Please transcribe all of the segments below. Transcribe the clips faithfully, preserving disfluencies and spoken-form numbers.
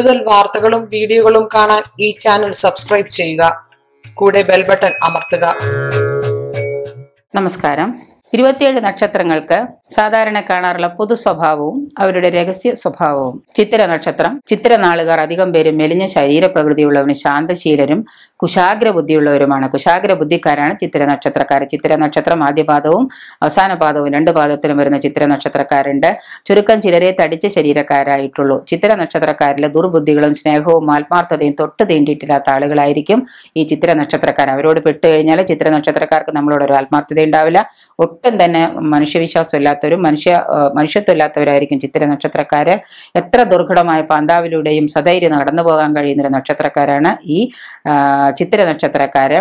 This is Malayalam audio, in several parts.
Kudal Vartagalum video galum kana e channel subscribe chega. Kude bell button Amartaga. Namaskaram. ഇരുപത്തിയേഴ് നക്ഷത്രങ്ങൾക്ക് സാധാരണ കാണാറുള്ള പൊതു സ്വഭാവവും അവരുടെ രഹസ്യ സ്വഭാവവും. ചിത്തിര നക്ഷത്രം ചിത്തിര നാളുകാർ അധികം പേരും മെലിഞ്ഞ ശരീരപ്രകൃതിയുള്ളവരും ശാന്തശീലരും കുശാഗ്ര ബുദ്ധിയുള്ളവരുമാണ്. കുശാഗ്ര ബുദ്ധിക്കാരാണ് ചിത്തിര നക്ഷത്രക്കാർ. ചിത്തിര നക്ഷത്രം ആദ്യ പാദവും അവസാന പാദവും രണ്ട് പാദത്തിലും വരുന്ന ചിത്തിര നക്ഷത്രക്കാരുണ്ട്. ചുരുക്കം ചിലരെ തടിച്ച ശരീരക്കാരായിട്ടുള്ളൂ. ചിത്തിര നക്ഷത്രക്കാരിലെ ദുർബുദ്ധികളും സ്നേഹവും ആത്മാർത്ഥതയും തൊട്ട് തീണ്ടിയിട്ടില്ലാത്ത ആളുകളായിരിക്കും ഈ ചിത്തിര നക്ഷത്രക്കാർ. അവരോട് പെട്ടുകഴിഞ്ഞാൽ ചിത്തിര നക്ഷത്രക്കാർക്ക് നമ്മളോട് ഒരു ആത്മാർത്ഥത ഉണ്ടാവില്ല. ഒട്ടും തന്നെ മനുഷ്യവിശ്വാസമില്ലാത്തവരും മനുഷ്യ മനുഷ്യത്വമില്ലാത്തവരായിരിക്കും ചിത്തിര നക്ഷത്രക്കാര്. എത്ര ദുർഘടമായ പാന്താവിലൂടെയും സധൈര്യം നടന്നു പോകാൻ കഴിയുന്നൊരു നക്ഷത്രക്കാരാണ് ഈ ചിത്തിര നക്ഷത്രക്കാര്.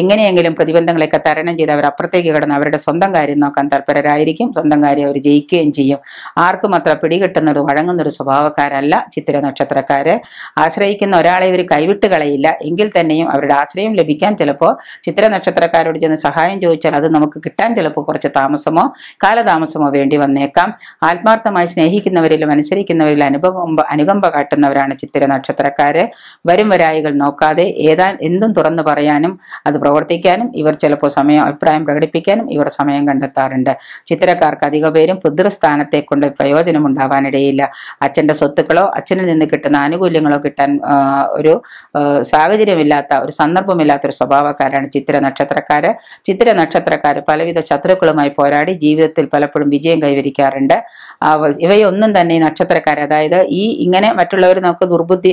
എങ്ങനെയെങ്കിലും പ്രതിബന്ധങ്ങളെയൊക്കെ തരണം ചെയ്ത് അവർ അപ്പുറത്തേക്ക് കടന്ന് അവരുടെ സ്വന്തം കാര്യം നോക്കാൻ തൽപരരായിരിക്കും. സ്വന്തം കാര്യം അവർ ജയിക്കുകയും ചെയ്യും. ആർക്കും അത്ര പിടികിട്ടുന്നൊരു വഴങ്ങുന്നൊരു സ്വഭാവക്കാരല്ല ചിത്തിര നക്ഷത്രക്കാര്. ആശ്രയിക്കുന്ന ഒരാളെ ഇവർ കൈവിട്ട് കളയില്ല. എങ്കിൽ തന്നെയും അവരുടെ ആശ്രയം ലഭിക്കാൻ ചിലപ്പോൾ ചിത്തിര നക്ഷത്രക്കാരോട് ചെന്ന് സഹായം ചോദിച്ചാൽ അത് നമുക്ക് കിട്ടാൻ ചിലപ്പോൾ കുറച്ച് താമസമോ കാലതാമസമോ വേണ്ടി വന്നേക്കാം. ആത്മാർത്ഥമായി സ്നേഹിക്കുന്നവരിലും അനുസരിക്കുന്നവരിലും അനുപകമ്പ അനുകമ്പ കാട്ടുന്നവരാണ് ചിത്തിര നക്ഷത്രക്കാര്. വരും വരായികൾ നോക്കാതെ ഏതാ എന്തും തുറന്നു പറയാനും അത് പ്രവർത്തിക്കാനും ഇവർ ചിലപ്പോൾ സമയം അഭിപ്രായം പ്രകടിപ്പിക്കാനും ഇവർ സമയം കണ്ടെത്താറുണ്ട്. ചിത്തിരക്കാർക്ക് അധിക പേരും പിതൃസ്ഥാനത്തെ കൊണ്ട് പ്രയോജനം ഉണ്ടാവാനിടയില്ല. അച്ഛൻ്റെ സ്വത്തുക്കളോ അച്ഛനിൽ നിന്ന് കിട്ടുന്ന ആനുകൂല്യങ്ങളോ കിട്ടാൻ ഒരു സാഹചര്യമില്ലാത്ത ഒരു സന്ദർഭമില്ലാത്തൊരു സ്വഭാവക്കാരാണ് ചിത്തിര നക്ഷത്രക്കാര്. ചിത്തിര നക്ഷത്രക്കാര് പലവിധ ശത്രുക്കളുമായി പോരാടി ജീവിതത്തിൽ പലപ്പോഴും വിജയം കൈവരിക്കാറുണ്ട്. ഇവയൊന്നും തന്നെ ഈ നക്ഷത്രക്കാരെ, അതായത് ഈ ഇങ്ങനെ മറ്റുള്ളവർ നമുക്ക് ദുർബുദ്ധി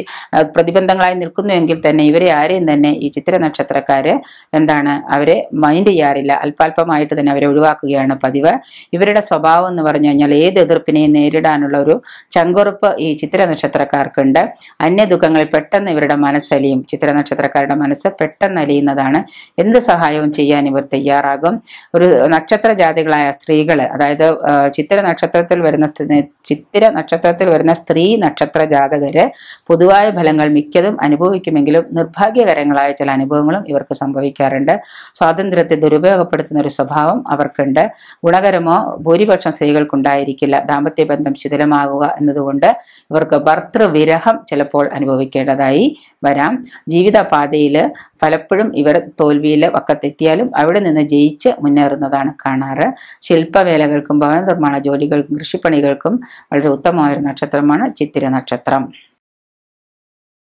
പ്രതിബന്ധങ്ങളായി നിൽക്കുന്നുവെങ്കിൽ തന്നെ ഇവരെ ആരെയും തന്നെ ഈ ചിത്തിര നക്ഷത്രക്കാര് എന്താണ് അവരെ മൈൻഡ് ചെയ്യാറില്ല. അല്പാൽപമായിട്ട് തന്നെ അവരെ ഒഴിവാക്കുകയാണ് പതിവ്. ഇവരുടെ സ്വഭാവം എന്ന് പറഞ്ഞു കഴിഞ്ഞാൽ ഏത് എതിർപ്പിനെയും നേരിടാനുള്ള ഒരു ചങ്കുറുപ്പ് ഈ ചിത്തിര നക്ഷത്രക്കാർക്കുണ്ട്. അന്യ ദുഃഖങ്ങൾ പെട്ടെന്ന് ഇവരുടെ മനസ്സലിയും. ചിത്തിര നക്ഷത്രക്കാരുടെ മനസ്സ് പെട്ടെന്ന് അലിയുന്നതാണ്. എന്ത് സഹായവും ചെയ്യാൻ ഇവർ തയ്യാറാകും. ഒരു നക്ഷത്ര ജാതികളായ സ്ത്രീകള്, അതായത് ചിത്തിര നക്ഷത്രത്തിൽ വരുന്ന ചിത്തിര നക്ഷത്രത്തിൽ വരുന്ന സ്ത്രീ നക്ഷത്ര ജാതകര് പൊതുവായ ഫലങ്ങൾ മിക്കതും അനുഭവിക്കുമെങ്കിലും നിർഭാഗ്യകരങ്ങളായ ചില അനുഭവങ്ങളും ഇവർക്ക് സംഭവിക്കാറുണ്ട്. സ്വാതന്ത്ര്യത്തെ ദുരുപയോഗപ്പെടുത്തുന്ന ഒരു സ്വഭാവം അവർക്കുണ്ട്. ഗുണകരമോ ഭൂരിപക്ഷം സ്ത്രീകൾക്കുണ്ടായിരിക്കില്ല. ദാമ്പത്യ ബന്ധം ശിഥിലമാകുക എന്നതുകൊണ്ട് ഇവർക്ക് ഭർത്തൃവിരഹം ചിലപ്പോൾ അനുഭവിക്കേണ്ടതായി വരാം. ജീവിത പാതയില് പലപ്പോഴും ഇവർ തോൽവിയിലെ വക്കത്തെത്തിയാലും അവിടെ നിന്ന് ജയിച്ച് മുന്നേറുന്നതാണ് കാണാറ്. ശില്പവേലകൾക്കും ഭവന നിർമ്മാണ ജോലികൾക്കും കൃഷിപ്പണികൾക്കും വളരെ ഉത്തമമായ ഒരു നക്ഷത്രമാണ് ചിത്തിര നക്ഷത്രം.